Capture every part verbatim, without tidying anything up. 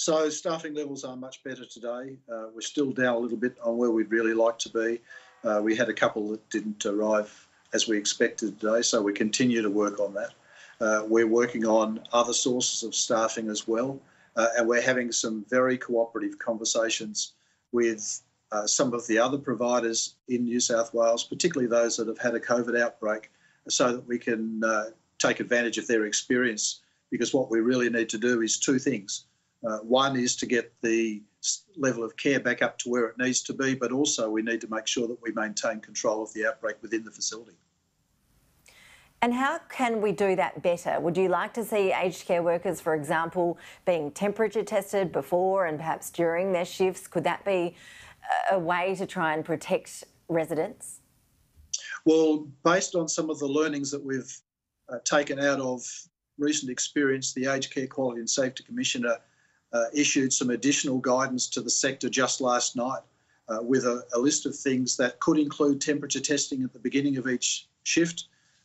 So staffing levels are much better today. Uh, we're still down a little bit on where we'd really like to be. Uh, we had a couple that didn't arrive as we expected today, so we continue to work on that. Uh, we're working on other sources of staffing as well, uh, and we're having some very cooperative conversations with uh, some of the other providers in New South Wales, particularly those that have had a COVID outbreak, so that we can uh, take advantage of their experience, because what we really need to do is two things. Uh, one is to get the level of care back up to where it needs to be, but also we need to make sure that we maintain control of the outbreak within the facility. And how can we do that better? Would you like to see aged care workers, for example, being temperature tested before and perhaps during their shifts? Could that be a way to try and protect residents? Well, based on some of the learnings that we've uh, taken out of recent experience, the Aged Care Quality and Safety Commissioner Uh, issued some additional guidance to the sector just last night uh, with a, a list of things that could include temperature testing at the beginning of each shift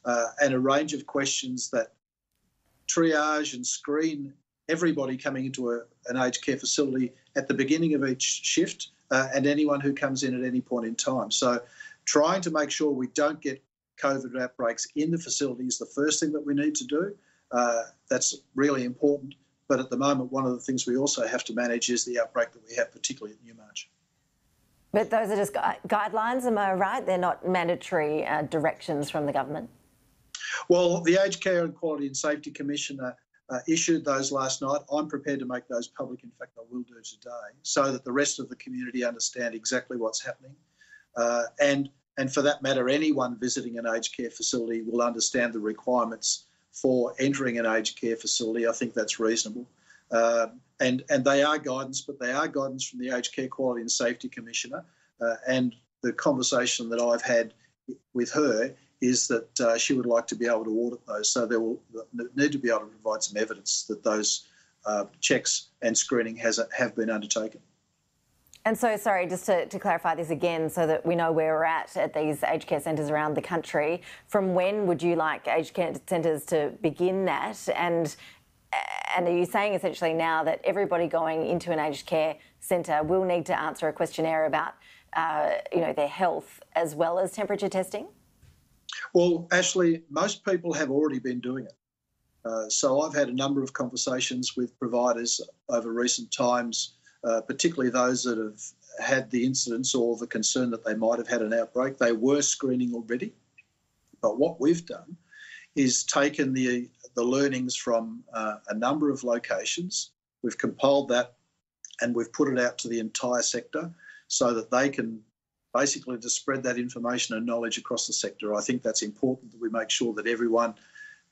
uh, and a range of questions that triage and screen everybody coming into a, an aged care facility at the beginning of each shift uh, and anyone who comes in at any point in time. So trying to make sure we don't get COVID outbreaks in the facility is the first thing that we need to do. Uh, that's really important. But at the moment, one of the things we also have to manage is the outbreak that we have, particularly at Newmarch. But those are just gu guidelines, am I right? They're not mandatory uh, directions from the government? Well, the Aged Care and Quality and Safety Commissioner uh, issued those last night. I'm prepared to make those public. In fact, I will do today, so that the rest of the community understand exactly what's happening. Uh, and, and for that matter, anyone visiting an aged care facility will understand the requirements for entering an aged care facility. I think that's reasonable. Um, and, and they are guidance, but they are guidance from the Aged Care Quality and Safety Commissioner. Uh, and the conversation that I've had with her is that uh, she would like to be able to audit those. So there will need to be able to provide some evidence that those uh, checks and screening has have been undertaken. And so, sorry, just to, to clarify this again so that we know where we're at at these aged care centres around the country, from when would you like aged care centres to begin that? And, and are you saying essentially now that everybody going into an aged care centre will need to answer a questionnaire about uh, you know, their health as well as temperature testing? Well, Ashley, most people have already been doing it. Uh, so I've had a number of conversations with providers over recent times, Uh, particularly those that have had the incidents or the concern that they might have had an outbreak. They were screening already. But what we've done is taken the, the learnings from uh, a number of locations. We've compiled that and we've put it out to the entire sector so that they can basically just spread that information and knowledge across the sector. I think that's important that we make sure that everyone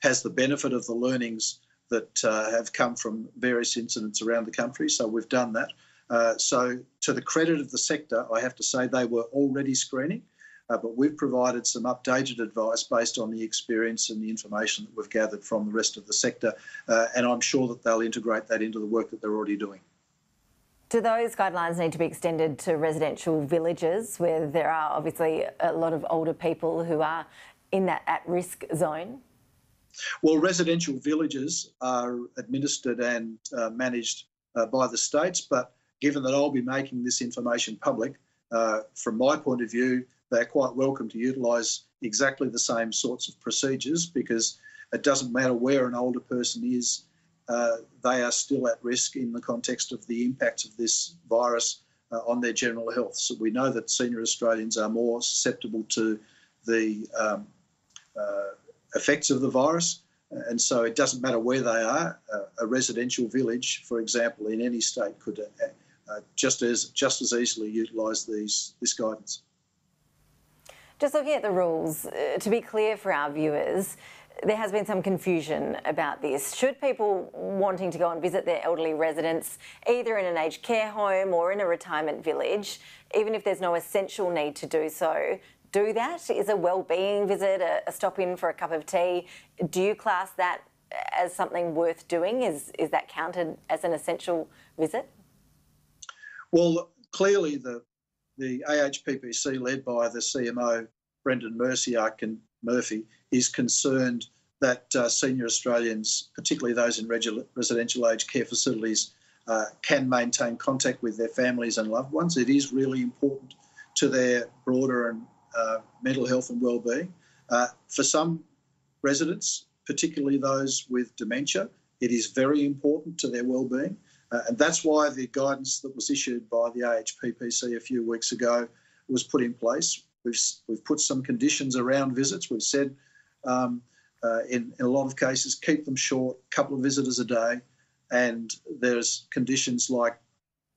has the benefit of the learnings that uh, have come from various incidents around the country, so we've done that. Uh, so to the credit of the sector, I have to say they were already screening, uh, but we've provided some updated advice based on the experience and the information that we've gathered from the rest of the sector, uh, and I'm sure that they'll integrate that into the work that they're already doing. Do those guidelines need to be extended to residential villages where there are obviously a lot of older people who are in that at-risk zone? Well, residential villages are administered and uh, managed uh, by the states, but given that I'll be making this information public, uh, from my point of view, they're quite welcome to utilise exactly the same sorts of procedures, because it doesn't matter where an older person is, uh, they are still at risk in the context of the impacts of this virus uh, on their general health. So we know that senior Australians are more susceptible to the um, uh, effects of the virus, and so it doesn't matter where they are. A residential village, for example, in any state could uh, just as just as easily utilise these this guidance. Just looking at the rules, uh, to be clear for our viewers, there has been some confusion about this. Should people wanting to go and visit their elderly residents, either in an aged care home or in a retirement village, even if there's no essential need to do so, do that? Is a wellbeing visit, a, a stop in for a cup of tea, do you class that as something worth doing? Is, is that counted as an essential visit? Well, clearly the, the A H P P C led by the C M O, Brendan Murphy, Murphy is concerned that uh, senior Australians, particularly those in residential aged care facilities, uh, can maintain contact with their families and loved ones. It is really important to their broader and uh, mental health and wellbeing. Uh, for some residents, particularly those with dementia, it is very important to their wellbeing. Uh, and that's why the guidance that was issued by the A H P P C a few weeks ago was put in place. We've, we've put some conditions around visits. We've said um, uh, in, in a lot of cases, keep them short, a couple of visitors a day. And there's conditions like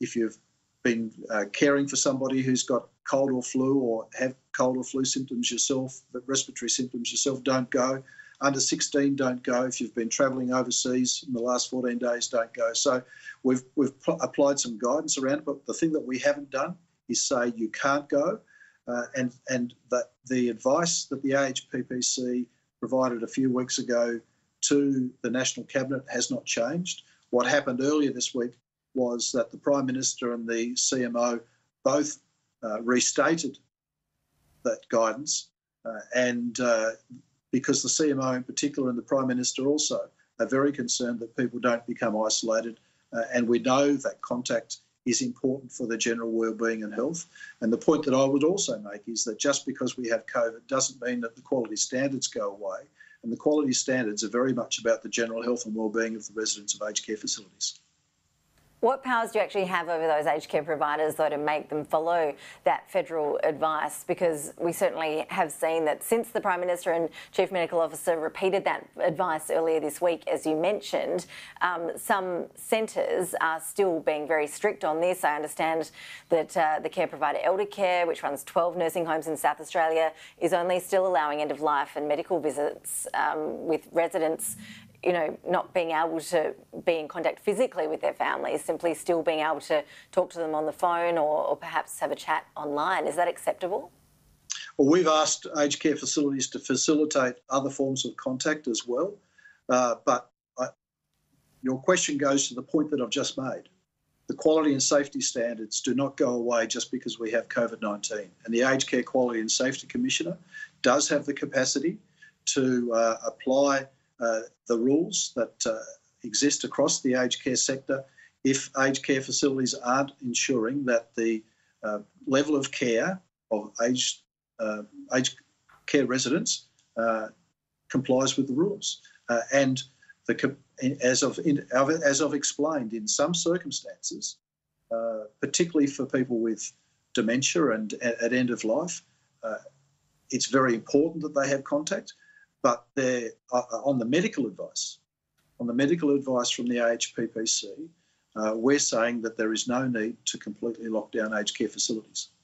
if you've been uh, caring for somebody who's got cold or flu or have cold or flu symptoms yourself, but respiratory symptoms yourself, don't go. Under sixteen, don't go. If you've been travelling overseas in the last fourteen days, don't go. So we've, we've applied some guidance around it, but the thing that we haven't done is say you can't go. Uh, and and the, the advice that the A H P P C provided a few weeks ago to the National Cabinet has not changed. What happened earlier this week was that the Prime Minister and the C M O both uh, restated that guidance uh, and uh, because the C M O in particular and the Prime Minister also are very concerned that people don't become isolated uh, and we know that contact is important for the general wellbeing and health. And the point that I would also make is that just because we have COVID doesn't mean that the quality standards go away. And the quality standards are very much about the general health and wellbeing of the residents of aged care facilities. What powers do you actually have over those aged care providers, though, to make them follow that federal advice? Because we certainly have seen that since the Prime Minister and Chief Medical Officer repeated that advice earlier this week, as you mentioned, um, some centres are still being very strict on this. I understand that uh, the care provider Elder Care, which runs twelve nursing homes in South Australia, is only still allowing end-of-life and medical visits um, with residents you know, not being able to be in contact physically with their families, simply still being able to talk to them on the phone or, or perhaps have a chat online. Is that acceptable? Well, we've asked aged care facilities to facilitate other forms of contact as well. Uh, but I, your question goes to the point that I've just made. The quality and safety standards do not go away just because we have COVID nineteen. And the Aged Care Quality and Safety Commissioner does have the capacity to uh, apply Uh, the rules that uh, exist across the aged care sector if aged care facilities aren't ensuring that the uh, level of care of aged, uh, aged care residents uh, complies with the rules. Uh, and the, as I've as I've explained, in some circumstances, uh, particularly for people with dementia and at, at end of life, uh, it's very important that they have contact. But they're, uh, on the medical advice, on the medical advice from the A H P P C, uh, we're saying that there is no need to completely lock down aged care facilities.